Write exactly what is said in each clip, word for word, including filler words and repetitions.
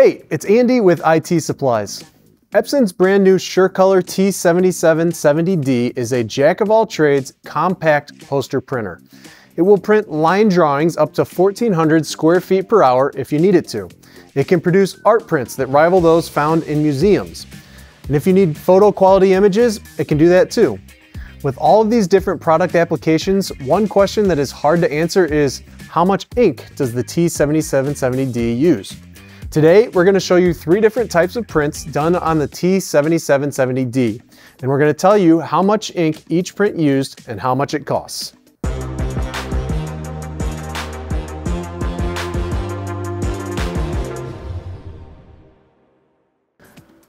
Hey, it's Andy with I T Supplies. Epson's brand new SureColor T seventy-seven seventy D is a jack-of-all-trades compact poster printer. It will print line drawings up to fourteen hundred square feet per hour if you need it to. It can produce art prints that rival those found in museums. And if you need photo quality images, it can do that too. With all of these different product applications, one question that is hard to answer is, how much ink does the T seventy-seven seventy D use? Today, we're going to show you three different types of prints done on the T seventy-seven seventy D, and we're going to tell you how much ink each print used and how much it costs.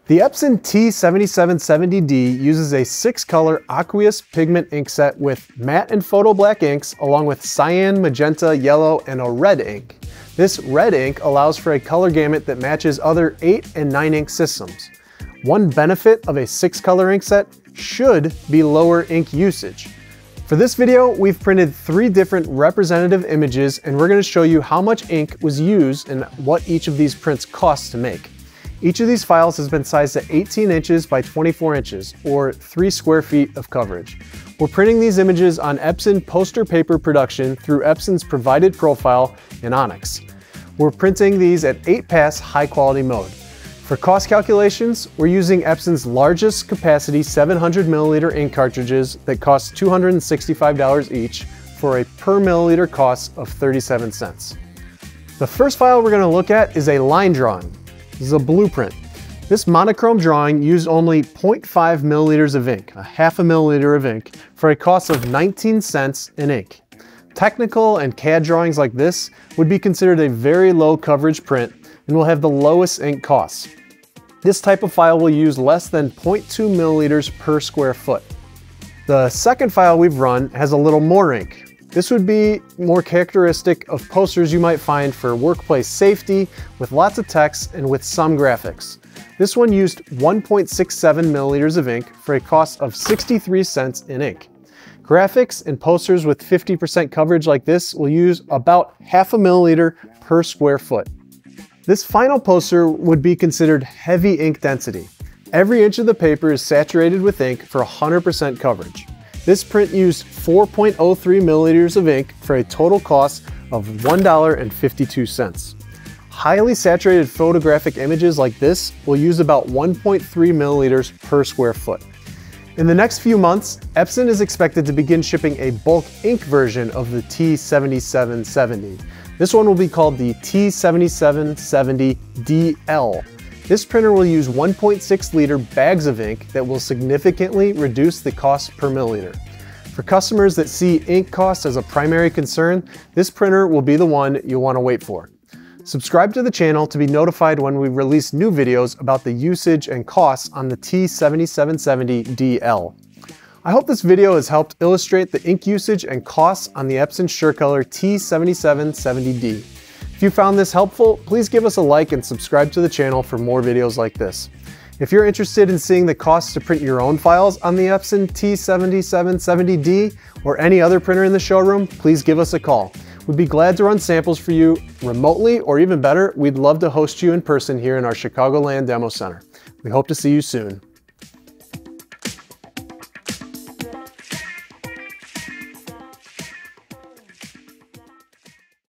The Epson T seventy-seven seventy D uses a six-color aqueous pigment ink set with matte and photo black inks, along with cyan, magenta, yellow, and a red ink. This red ink allows for a color gamut that matches other eight and nine ink systems. One benefit of a six-color ink set should be lower ink usage. For this video, we've printed three different representative images, and we're going to show you how much ink was used and what each of these prints cost to make. Each of these files has been sized at eighteen inches by twenty-four inches, or three square feet of coverage. We're printing these images on Epson poster paper production through Epson's provided profile in Onyx. We're printing these at eight pass high quality mode. For cost calculations, we're using Epson's largest capacity seven hundred milliliter ink cartridges that cost two hundred sixty-five dollars each for a per milliliter cost of thirty-seven cents. The first file we're going to look at is a line drawing. This is a blueprint. This monochrome drawing used only zero point five milliliters of ink, a half a milliliter of ink, for a cost of nineteen cents in ink. Technical and C A D drawings like this would be considered a very low coverage print and will have the lowest ink costs. This type of file will use less than zero point two milliliters per square foot. The second file we've run has a little more ink. This would be more characteristic of posters you might find for workplace safety, with lots of text and with some graphics. This one used one point six seven milliliters of ink for a cost of sixty-three cents in ink. Graphics and posters with fifty percent coverage like this will use about half a milliliter per square foot. This final poster would be considered heavy ink density. Every inch of the paper is saturated with ink for one hundred percent coverage. This print used four point zero three milliliters of ink for a total cost of one dollar and fifty-two cents. Highly saturated photographic images like this will use about one point three milliliters per square foot. In the next few months, Epson is expected to begin shipping a bulk ink version of the T seventy-seven seventy. This one will be called the T seventy-seven seventy D L. This printer will use one point six liter bags of ink that will significantly reduce the cost per milliliter. For customers that see ink cost as a primary concern, this printer will be the one you'll want to wait for. Subscribe to the channel to be notified when we release new videos about the usage and costs on the T seventy-seven seventy D L. I hope this video has helped illustrate the ink usage and costs on the Epson SureColor T seventy-seven seventy D. If you found this helpful, please give us a like and subscribe to the channel for more videos like this. If you're interested in seeing the costs to print your own files on the Epson T seventy-seven seventy D or any other printer in the showroom, please give us a call. We'd be glad to run samples for you remotely, or even better, we'd love to host you in person here in our Chicagoland Demo Center. We hope to see you soon.